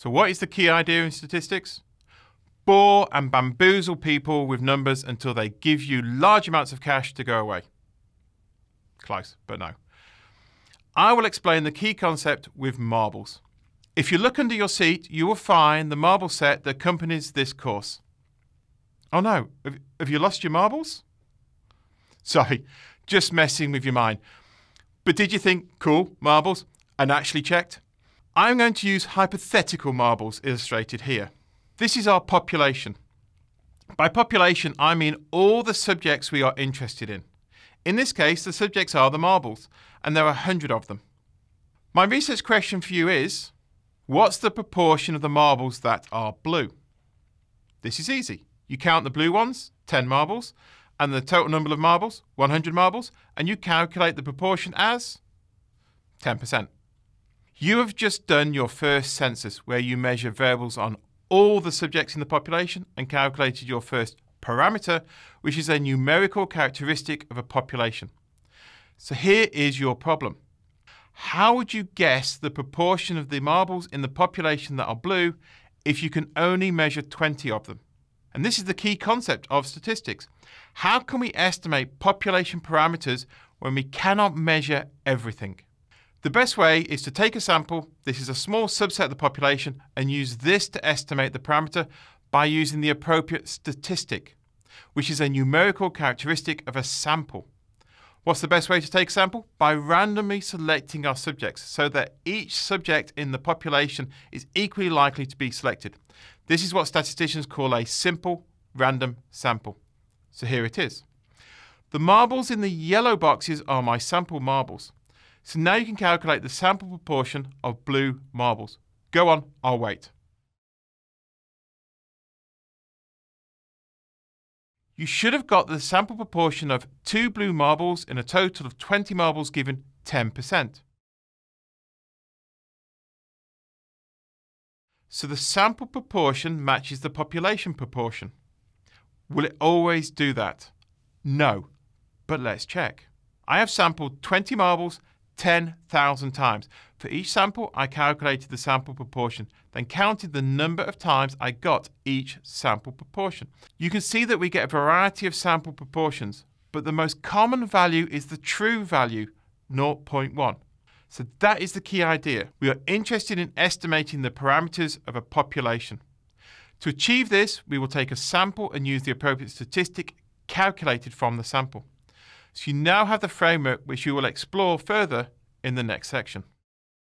So what is the key idea in statistics? Bore and bamboozle people with numbers until they give you large amounts of cash to go away. Close, but no. I will explain the key concept with marbles. If you look under your seat, you will find the marble set that accompanies this course. Oh no, have you lost your marbles? Sorry, just messing with your mind. But did you think, cool, marbles, and actually checked? I'm going to use hypothetical marbles illustrated here. This is our population. By population, I mean all the subjects we are interested in. In this case, the subjects are the marbles, and there are 100 of them. My research question for you is, what's the proportion of the marbles that are blue? This is easy. You count the blue ones, 10 marbles, and the total number of marbles, 100 marbles, and you calculate the proportion as 10%. You have just done your first census, where you measure variables on all the subjects in the population and calculated your first parameter, which is a numerical characteristic of a population. So here is your problem. How would you guess the proportion of the marbles in the population that are blue if you can only measure 20 of them? And this is the key concept of statistics. How can we estimate population parameters when we cannot measure everything? The best way is to take a sample, this is a small subset of the population, and use this to estimate the parameter by using the appropriate statistic, which is a numerical characteristic of a sample. What's the best way to take a sample? By randomly selecting our subjects so that each subject in the population is equally likely to be selected. This is what statisticians call a simple random sample. So here it is. The marbles in the yellow boxes are my sample marbles. So now you can calculate the sample proportion of blue marbles. Go on, I'll wait. You should have got the sample proportion of 2 blue marbles in a total of 20 marbles given 10%. So the sample proportion matches the population proportion. Will it always do that? No, but let's check. I have sampled 20 marbles 10,000 times. For each sample, I calculated the sample proportion, then counted the number of times I got each sample proportion. You can see that we get a variety of sample proportions, but the most common value is the true value, 0.1. So that is the key idea. We are interested in estimating the parameters of a population. To achieve this, we will take a sample and use the appropriate statistic calculated from the sample. So you now have the framework, which you will explore further in the next section.